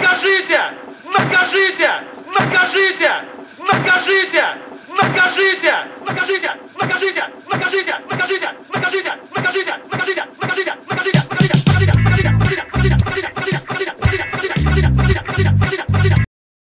Накажите! Накажите! Накажите!